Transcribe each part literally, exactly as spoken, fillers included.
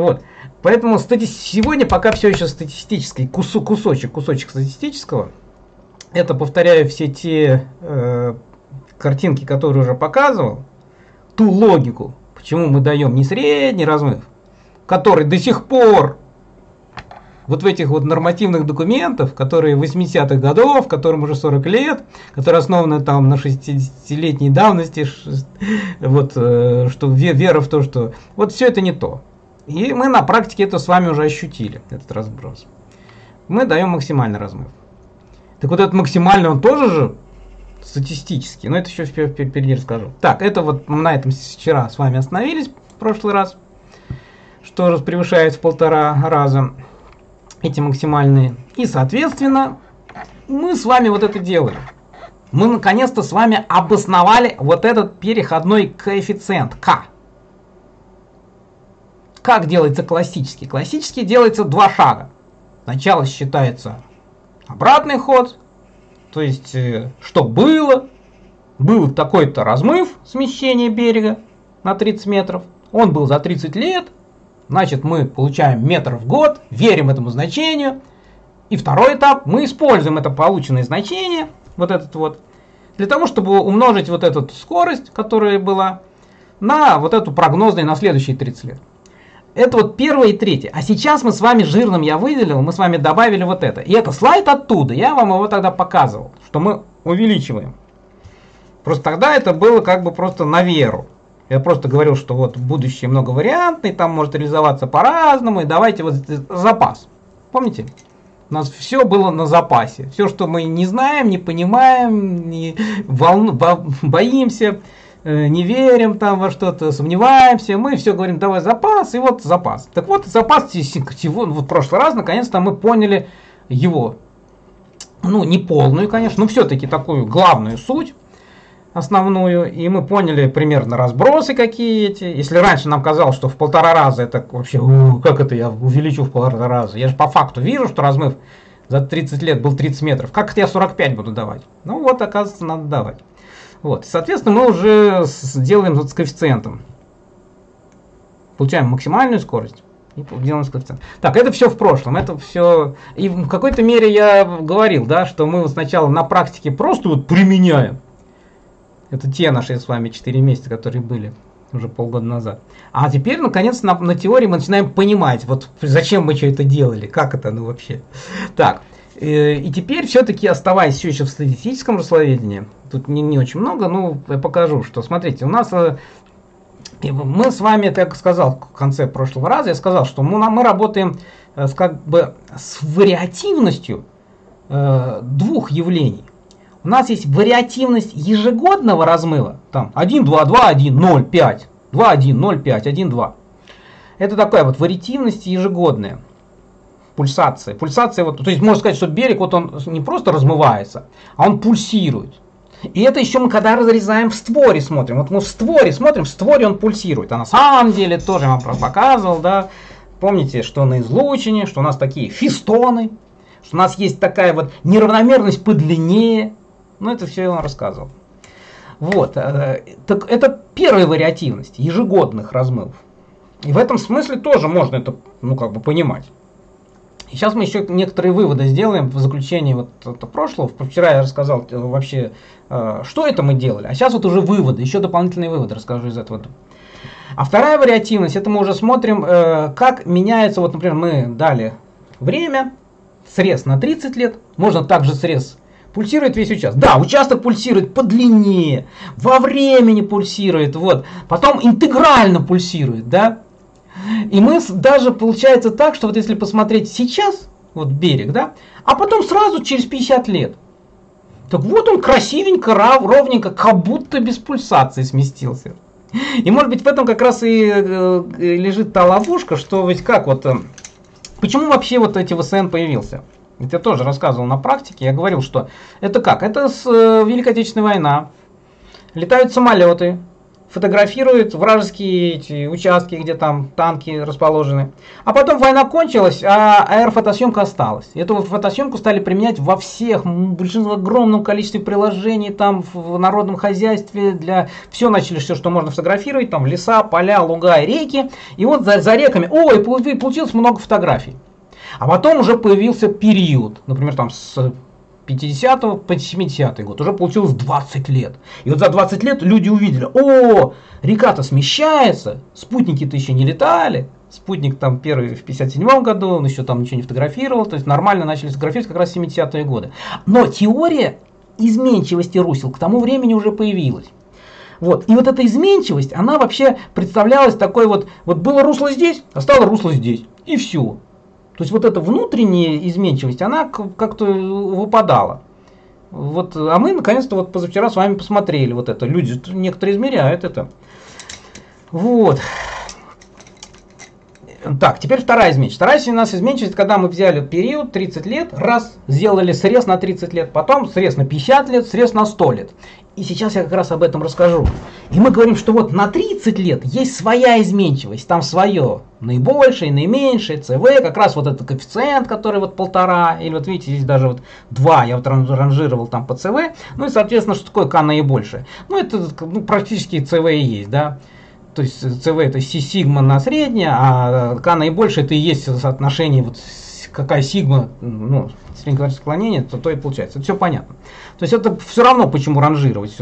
Вот. Поэтому стати... сегодня пока все еще статистический кусок, кусочек, кусочек статистического. Это, повторяю, все те э, картинки, которые уже показывал, ту логику, почему мы даем не средний размыв, который до сих пор вот в этих вот нормативных документах, которые восьмидесятых годов, которым уже сорок лет, которые основаны там на шестидесятилетней давности, вот, что вера в то, что вот все это не то. И мы на практике это с вами уже ощутили, этот разброс. Мы даем максимальный размыв. Так вот этот максимальный, он тоже же статистический, но это еще впереди расскажу. Так, это вот на этом вчера с вами остановились в прошлый раз, что превышает в полтора раза эти максимальные. И, соответственно, мы с вами вот это делаем. Мы, наконец-то, с вами обосновали вот этот переходной коэффициент К. Как делается классический? Классический делается два шага. Сначала считается обратный ход, то есть, что было. Был такой-то размыв, смещение берега на тридцать метров. Он был за тридцать лет. Значит, мы получаем метр в год, верим этому значению. И второй этап, мы используем это полученное значение, вот этот вот, для того, чтобы умножить вот эту скорость, которая была, на вот эту прогнозную на следующие тридцать лет. Это вот первое и третье. А сейчас мы с вами, жирным я выделил, мы с вами добавили вот это. И это слайд оттуда, я вам его тогда показывал, что мы увеличиваем. Просто тогда это было как бы просто на веру. Я просто говорил, что вот будущее многовариантное, там может реализоваться по-разному, и давайте вот запас. Помните? У нас все было на запасе. Все, что мы не знаем, не понимаем, не волну, бо, боимся, э, не верим там во что-то, сомневаемся, мы все говорим, давай запас, и вот запас. Так вот, запас сегодня, вот в прошлый раз, наконец-то мы поняли его, ну, не полную, конечно, но все-таки такую главную суть. Основную, и мы поняли примерно разбросы какие-то. Если раньше нам казалось, что в полтора раза это вообще, как это я увеличу в полтора раза? Я же по факту вижу, что размыв за тридцать лет был тридцать метров. Как это я сорок пять буду давать? Ну вот, оказывается, надо давать. Вот, соответственно, мы уже делаем вот с коэффициентом. Получаем максимальную скорость и делаем с коэффициентом. Так, это все в прошлом, это все... И в какой-то мере я говорил, да, что мы вот сначала на практике просто вот применяем. Это те наши с вами четыре месяца, которые были уже полгода назад. А теперь, наконец, на, на теории мы начинаем понимать, вот зачем мы что это делали, как это, ну вообще. Так, э, и теперь все-таки, оставаясь все еще в статистическом расследовании, тут не, не очень много, но я покажу, что, смотрите, у нас, э, мы с вами, как сказал в конце прошлого раза, я сказал, что мы, мы работаем э, с, как бы, с вариативностью э, двух явлений. У нас есть вариативность ежегодного размыва, там один, два, два, один, ноль, пять, два, один, ноль, пять, один, два. Это такая вот вариативность ежегодная, пульсация. Пульсация, вот, то есть можно сказать, что берег, вот он не просто размывается, а он пульсирует. И это еще мы когда разрезаем в створе смотрим, вот мы в створе смотрим, в створе он пульсирует. А на самом деле, тоже я вам показывал, да, помните, что на излучине, что у нас такие фистоны, что у нас есть такая вот неравномерность по длине. Ну, это все я вам рассказывал. Вот. Так это первая вариативность ежегодных размывов. И в этом смысле тоже можно это, ну, как бы понимать. И сейчас мы еще некоторые выводы сделаем в заключении вот прошлого. Вчера я рассказал вообще, что это мы делали. А сейчас вот уже выводы, еще дополнительные выводы расскажу из этого. А вторая вариативность, это мы уже смотрим, как меняется, вот, например, мы дали время, срез на тридцать лет, можно также срез. Пульсирует весь участок. Да, участок пульсирует по длине, во времени пульсирует, вот. Потом интегрально пульсирует, да. И мы даже получается так, что вот если посмотреть сейчас, вот берег, да, а потом сразу через пятьдесят лет. Так вот он красивенько, ровненько, как будто без пульсации сместился. И может быть в этом как раз и лежит та ловушка, что ведь как вот... Почему вообще вот эти вэ эс эн появился? Я тоже рассказывал на практике, я говорил, что это как? Это с, э, Великой Отечественной война. Летают самолеты, фотографирует вражеские эти участки, где там танки расположены. А потом война кончилась, а аэрофотосъемка осталась. Эту фотосъемку стали применять во всех, в огромном количестве приложений, там в народном хозяйстве, для все начали, все, что можно фотографировать, там леса, поля, луга, реки. И вот за, за реками, ой, получилось много фотографий. А потом уже появился период, например, там с пятидесятого по семидесятый год, уже получилось двадцать лет. И вот за двадцать лет люди увидели, о, река-то смещается, спутники-то еще не летали, спутник там первый в пятьдесят седьмом году, он еще там ничего не фотографировал, то есть нормально начали фотографировать как раз семидесятые годы. Но теория изменчивости русел к тому времени уже появилась. Вот. И вот эта изменчивость, она вообще представлялась такой вот, вот было русло здесь, а стало русло здесь, и все. То есть вот эта внутренняя изменчивость, она как-то выпадала. Вот, а мы наконец-то вот позавчера с вами посмотрели вот это. Люди, некоторые измеряют это. Вот. Так, теперь вторая изменчивость. Вторая у нас изменчивость, когда мы взяли период тридцать лет, раз, сделали срез на тридцать лет, потом срез на пятьдесят лет, срез на сто лет. И сейчас я как раз об этом расскажу. И мы говорим, что вот на тридцать лет есть своя изменчивость, там свое. Наибольшее, наименьшее, ЦВ, как раз вот этот коэффициент, который вот полтора, или вот видите, здесь даже вот два, я вот ранжировал там по ЦВ, ну и соответственно, что такое К наибольшее? Ну это ну, практически ЦВ и есть, да. То есть ЦВ это Си сигма на среднее, а К наибольшее это и есть соотношение вот какая сигма, ну, среднее склонение, то, то и получается. Это все понятно. То есть это все равно, почему ранжировать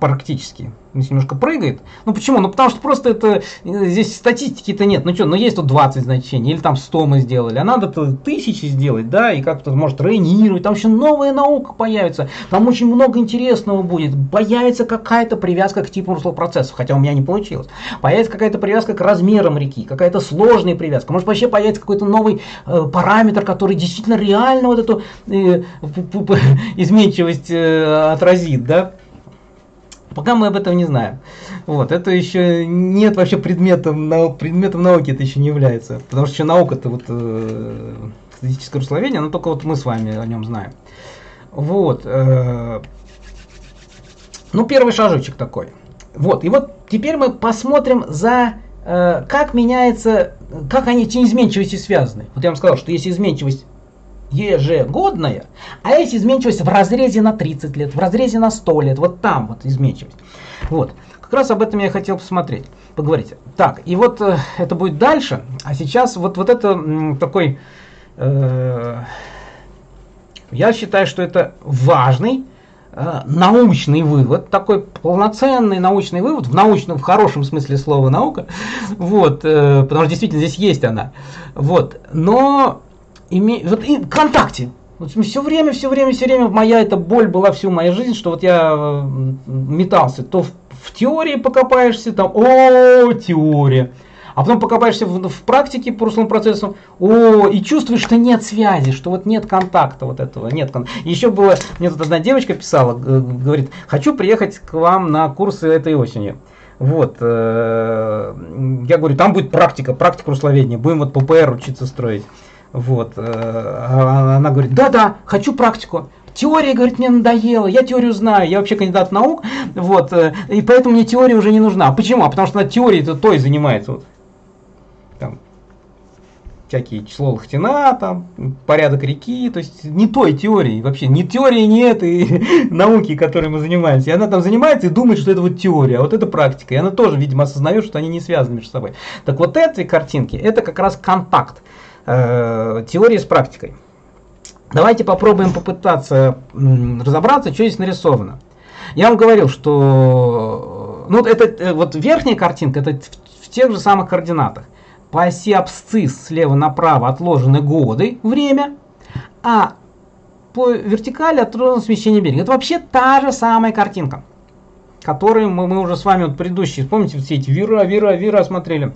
практически. Здесь немножко прыгает. Ну почему? Ну потому что просто это здесь статистики-то нет. Ну что, ну есть тут двадцать значений, или там сто мы сделали, а надо-то тысячи сделать, да, и как-то может районировать. Там еще новая наука появится, там очень много интересного будет. Появится какая-то привязка к типу русло процессов, хотя у меня не получилось. Появится какая-то привязка к размерам реки, какая-то сложная привязка. Может вообще появится какой-то новый э, параметр, который действительно реально вот эту э, изменчивость э, отразит, да. Пока мы об этом не знаем. Вот, это еще нет вообще предметом, нау предметом науки, это еще не является. Потому что еще наука-то вот, э, статистическое русловедение, но только вот мы с вами о нем знаем. Вот. Э, ну, первый шажочек такой. Вот, и вот теперь мы посмотрим за, э, как меняется, как они, эти изменчивости связаны. Вот я вам сказал, что есть изменчивость ежегодная, а есть изменчивость в разрезе на тридцать лет, в разрезе на сто лет, вот там вот изменчивость. Вот, как раз об этом я хотел посмотреть, поговорить. Так, и вот э, это будет дальше, а сейчас вот, вот это м, такой, э, я считаю, что это важный э, научный вывод, такой полноценный научный вывод, в научном, в хорошем смысле слова наука, вот, э, потому что действительно здесь есть она, вот, но... Име... Вот и ВКонтакте. Вот все время, все время, все время моя эта боль была всю мою жизнь, что вот я метался. То в, в теории покопаешься, там, о, теория. А потом покопаешься в, в практике по русловым процессам, о, и чувствуешь, что нет связи, что вот нет контакта вот этого. Нет контакта. Еще было, мне тут одна девочка писала, говорит, хочу приехать к вам на курсы этой осенью. Вот, я говорю, там будет практика, практика русловедения, будем вот Пэ Пэ Эр учиться строить. Вот, она говорит, да-да, хочу практику. Теория, говорит, мне надоела, я теорию знаю, я вообще кандидат наук, вот, и поэтому мне теория уже не нужна. Почему? А потому что она теорией-то той занимается. Вот. Там, всякие число Лохтина, там, порядок реки, то есть не той теории вообще, не теории, не этой науки, которой мы занимаемся. И она там занимается и думает, что это вот теория, а вот это практика. И она тоже, видимо, осознает, что они не связаны между собой. Так вот эти картинки, это как раз контакт. Теории с практикой. Давайте попробуем попытаться разобраться, что здесь нарисовано. Я вам говорил, что ну, это, вот верхняя картинка, это в, в тех же самых координатах. По оси абсцисс слева направо отложены годы, время, а по вертикали отложено смещение берега. Это вообще та же самая картинка, которую мы, мы уже с вами вот предыдущие, помните, все эти вера, вера, вера смотрели.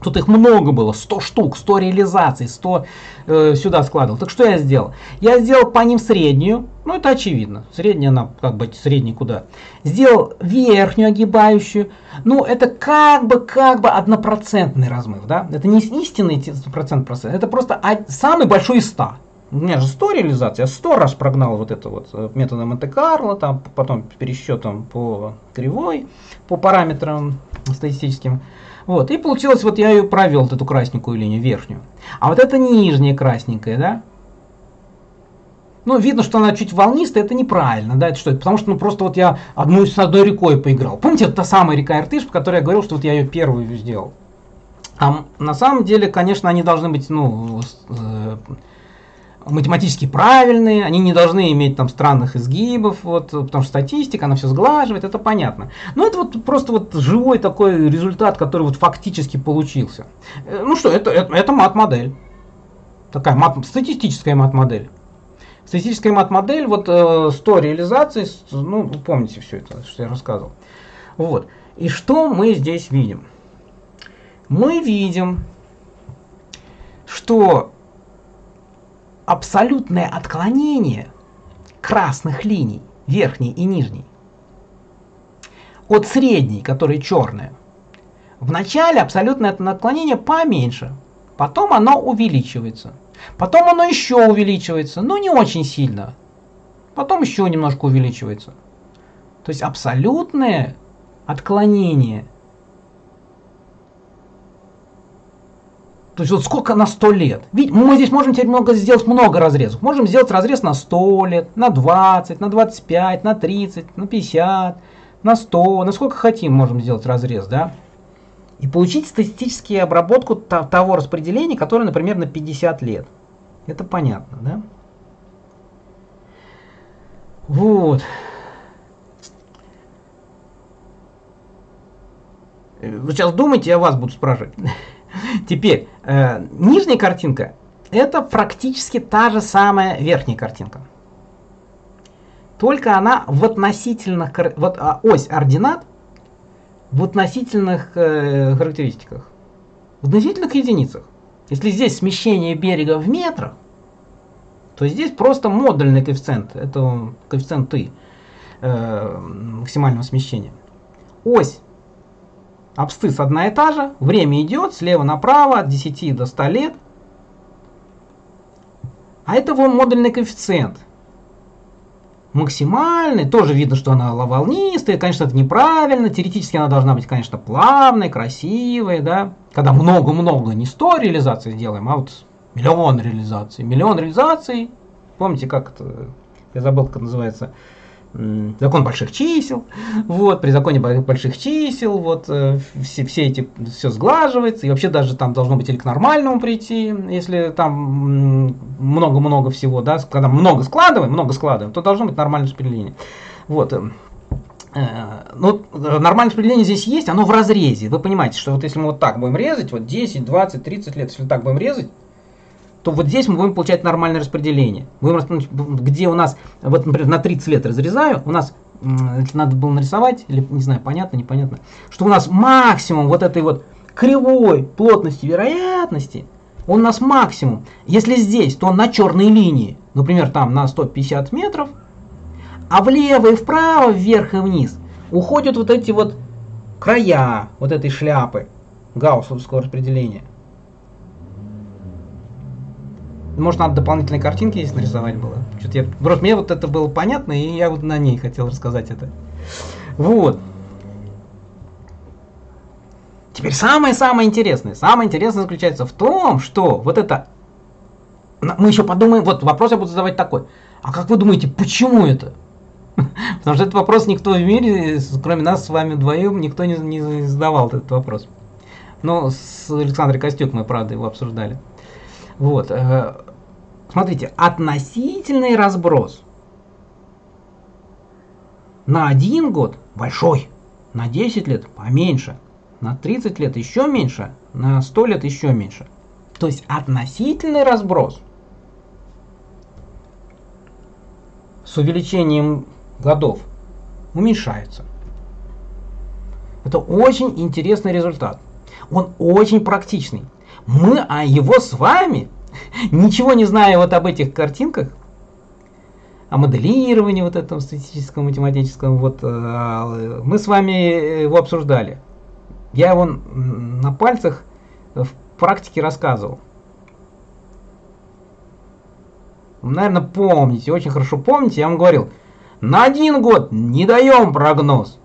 Тут их много было, сто штук, сто реализаций, сто э, сюда складывал. Так что я сделал? Я сделал по ним среднюю, ну это очевидно, средняя она, как бы средняя куда. Сделал верхнюю огибающую, ну это как бы, как бы однопроцентный размыв, да? Это не истинный процент, процент, это просто самый большой из ста. У меня же сто реализаций, я сто раз прогнал вот это вот методом Монте-Карло, там потом пересчетом по кривой, по параметрам статистическим. Вот, и получилось, вот я ее провел, вот эту красненькую линию, верхнюю. А вот это нижняя красненькая, да? Ну, видно, что она чуть волнистая, это неправильно, да, это что? Потому что, ну, просто вот я одну с одной рекой поиграл. Помните, это та самая река Иртыш, по которой я говорил, что вот я ее первую сделал. А на самом деле, конечно, они должны быть, ну, математически правильные, они не должны иметь там странных изгибов, вот, потому что статистика, она все сглаживает, это понятно. Но это вот просто вот живой такой результат, который вот фактически получился. Ну что, это, это, это мат-модель. Такая мат, статистическая мат-модель. Статистическая мат-модель, вот сто реализаций, ну, вы помните все это, что я рассказывал. Вот. И что мы здесь видим? Мы видим, что абсолютное отклонение красных линий, верхней и нижней, от средней, которая черная. Вначале абсолютное отклонение поменьше, потом оно увеличивается. Потом оно еще увеличивается, но не очень сильно. Потом еще немножко увеличивается. То есть абсолютное отклонение. То есть вот сколько на сто лет. Ведь мы здесь можем теперь много сделать много разрезов. Можем сделать разрез на сто лет, на двадцать, на двадцать пять, на тридцать, на пятьдесят, на сто. На сколько хотим можем сделать разрез, да? И получить статистически обработку того распределения, которое, например, на пятьдесят лет. Это понятно, да? Вот. Вы сейчас думаете, я вас буду спрашивать. Теперь, э, нижняя картинка – это практически та же самая верхняя картинка. Только она в относительных, вот ось ординат в относительных э, характеристиках, в относительных единицах. Если здесь смещение берега в метрах, то здесь просто модульный коэффициент, это коэффициент и э, максимального смещения. Ось. Абсцисс одна и та же, время идет слева направо от десяти до ста лет. А это вот модульный коэффициент. Максимальный, тоже видно, что она волнистая, конечно, это неправильно, теоретически она должна быть, конечно, плавной, красивой, да. Когда много-много, не сто реализаций сделаем, а вот миллион реализаций. Миллион реализаций, помните, как это, я забыл, как это называется, закон больших чисел, вот, при законе больших чисел, вот, все, все эти, все сглаживается, и вообще даже там должно быть или к нормальному прийти, если там много-много всего, да, когда много складываем, много складываем, то должно быть нормальное распределение. Вот, ну, нормальное распределение здесь есть, оно в разрезе, вы понимаете, что вот если мы вот так будем резать, вот десять, двадцать, тридцать лет, если так будем резать, то вот здесь мы будем получать нормальное распределение. Где у нас, вот, например, на тридцать лет разрезаю, у нас, надо было нарисовать, или, не знаю, понятно, непонятно, что у нас максимум вот этой вот кривой плотности вероятности, он у нас максимум. Если здесь, то он на черной линии, например, там на сто пятьдесят метров, а влево и вправо, вверх и вниз, уходят вот эти вот края вот этой шляпы гауссовского распределения. Может, надо дополнительные картинки здесь нарисовать было. Что-то я... Просто мне вот это было понятно, и я вот на ней хотел рассказать это. Вот. Теперь самое-самое интересное. Самое интересное заключается в том, что вот это... Мы еще подумаем... Вот вопрос я буду задавать такой. А как вы думаете, почему это? Потому что этот вопрос никто в мире, кроме нас с вами двоим, никто не, не задавал этот вопрос. Но с Александром Костюк мы, правда, его обсуждали. Вот. Смотрите, относительный разброс на один год большой, на десять лет поменьше, на тридцать лет еще меньше, на сто лет еще меньше. То есть относительный разброс с увеличением годов уменьшается. Это очень интересный результат. Он очень практичный. Мы а его с вами, ничего не зная вот об этих картинках, о моделировании вот этом статистическом, математическом, вот, мы с вами его обсуждали. Я его на пальцах в практике рассказывал. наверное, помните, очень хорошо помните, я вам говорил, на один год не даем прогноз,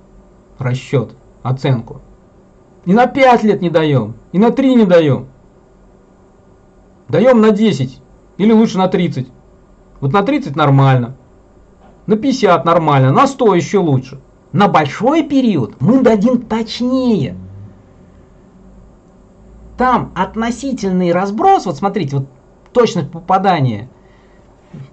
расчет, оценку. И на пять лет не даем, и на три не даем. Даем на десять, или лучше на тридцать. Вот на тридцать нормально, на пятьдесят нормально, на сто еще лучше. На большой период мы дадим точнее. Там относительный разброс, вот смотрите, вот точность попадания,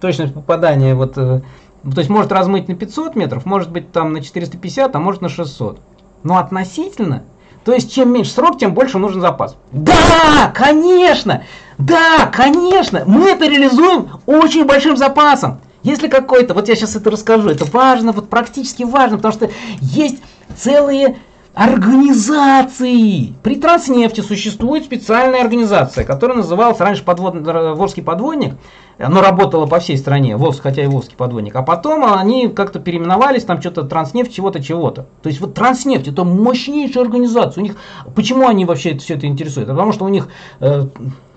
точность попадания, вот, то есть может размыть на пятьсот метров, может быть там на четыреста пятьдесят, а может на шестьсот. Но относительно, то есть чем меньше срок, тем больше нужен запас. Да, конечно, да, конечно, мы это реализуем очень большим запасом. Если какой-то, вот я сейчас это расскажу, это важно, вот практически важно, потому что есть целые организации. При Транснефти существует специальная организация, которая называлась раньше подвод... Волжский подводник, но работала по всей стране, Волжск, хотя и Волжский подводник, а потом они как-то переименовались, там что-то Транснефть, чего-то, чего-то. То есть вот Транснефть это мощнейшая организация. У них, почему они вообще это, все это интересует? Потому что у них э,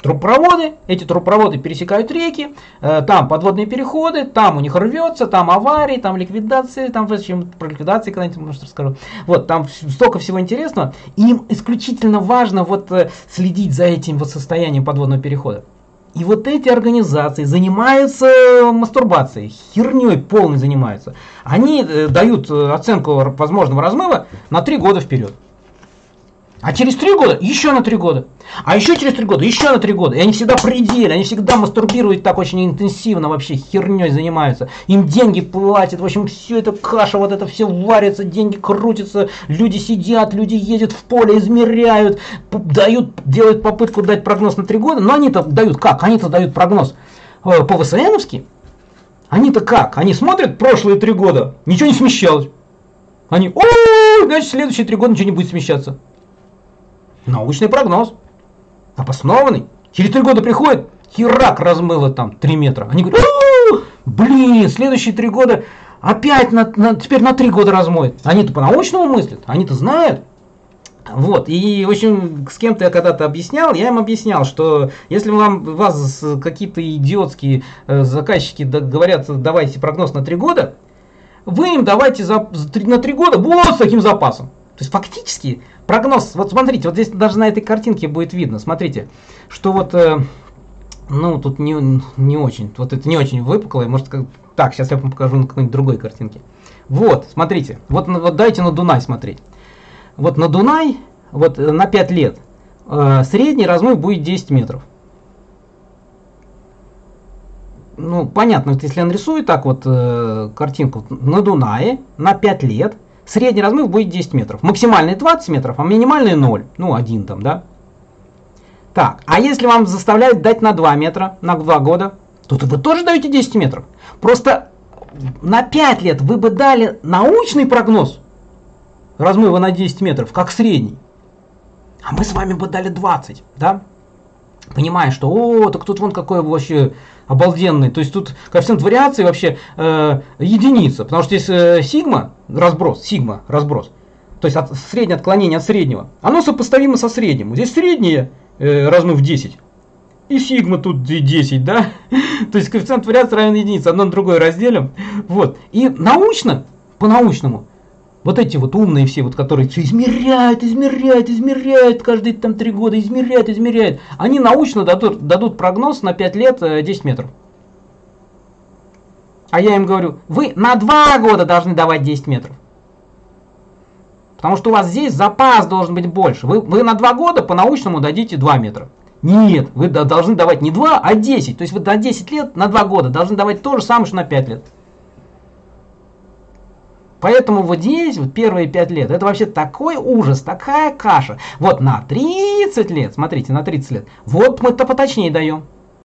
трубопроводы, эти трубопроводы пересекают реки, э, там подводные переходы, там у них рвется, там аварии, там ликвидации, там зачем про ликвидации когда-нибудь, может, расскажу. Вот, там столько всего интересного, и им исключительно важно вот э, следить за этим вот состоянием подводного перехода. И вот эти организации занимаются мастурбацией, херней полной занимаются. Они дают оценку возможного размыва на три года вперед. А через три года еще на три года. А еще через три года еще на три года. И они всегда при деле, они всегда мастурбируют так очень интенсивно, вообще херней занимаются. Им деньги платят, в общем, все это каша, вот это все варится, деньги крутятся, люди сидят, люди ездят в поле, измеряют, дают, делают попытку дать прогноз на три года, но они-то дают как? Они-то дают прогноз по-ВСНовски. Они-то как? Они смотрят прошлые три года, ничего не смещалось. Они, о, значит, следующие три года ничего не будет смещаться. Научный прогноз, обоснованный. Через три года приходит, херак размыло там три метра. Они говорят, блин, следующие три года опять на, на, теперь на три года размоет. Они-то по-научному мыслят, они-то знают. Вот, и в общем, с кем-то я когда-то объяснял, я им объяснял, что если вам, вас какие-то идиотские э, заказчики говорят, давайте прогноз на три года, вы им давайте за, на три года вот с таким запасом. То есть фактически прогноз, вот смотрите, вот здесь даже на этой картинке будет видно, смотрите, что вот, э, ну тут не, не очень, вот это не очень выпуклое, может как, так, сейчас я вам покажу на какой-нибудь другой картинке. Вот, смотрите, вот, вот дайте на Дунай смотреть. Вот на Дунай, вот на пять лет, э, средний размыв будет десять метров. Ну понятно, вот если я нарисую так вот э, картинку, на Дунае на пять лет, средний размыв будет десять метров. Максимальный двадцать метров, а минимальный ноль. Ну, один там, да? Так, а если вам заставляют дать на два метра, на два года, то вы тоже даете десять метров. Просто на пять лет вы бы дали научный прогноз размыва на десять метров, как средний. А мы с вами бы дали двадцать, да? Понимая, что, о, так тут вон какой вообще обалденный. То есть тут коэффициент вариации вообще э, единица. Потому что здесь э, сигма, разброс, сигма, разброс. То есть от, среднее отклонение от среднего. Оно сопоставимо со средним. Здесь среднее э, размыв десять. И сигма тут десять, да? То есть коэффициент вариации равен единице. Одно на другое разделим. Вот. И научно, по-научному, вот эти вот умные все, вот, которые все измеряют, измеряют, измеряют, каждые там три года измеряют, измеряют. Они научно дадут, дадут прогноз на пять лет десять метров. А я им говорю, вы на два года должны давать десять метров. Потому что у вас здесь запас должен быть больше. Вы, вы на два года по-научному дадите два метра. Нет, вы должны давать не два, а десять. То есть вы на десять лет, на два года должны давать то же самое, что на пять лет. Поэтому вот здесь, вот первые пять лет, это вообще такой ужас, такая каша. Вот на тридцать лет, смотрите, на тридцать лет, вот мы-то поточнее даем.